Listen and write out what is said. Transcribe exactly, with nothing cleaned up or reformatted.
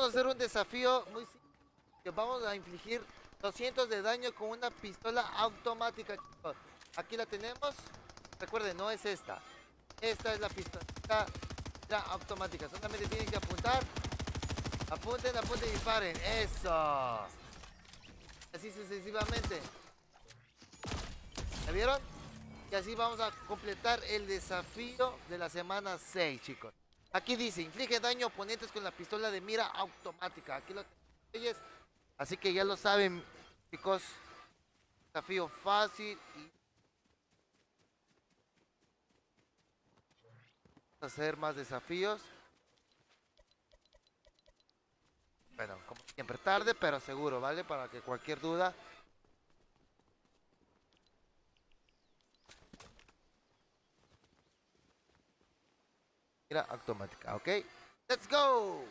vamos a hacer un desafío muy simple. Vamos a infligir doscientos de daño con una pistola automática, chicos. Aquí la tenemos. Recuerden, no es esta. Esta es la pistola automática. Solamente tienen que apuntar. Apunten, apunten y disparen. Eso. Así sucesivamente. ¿Ya vieron? Y así vamos a completar el desafío de la semana seis, chicos. Aquí dice, inflige daño a oponentes con la pistola de mira automática. Aquí lo tenéis. Así que ya lo saben, chicos. Desafío fácil. Y vamos a hacer más desafíos. Bueno, como siempre, tarde, pero seguro, ¿vale? Para que cualquier duda... Mira, automática, ok. Let's go.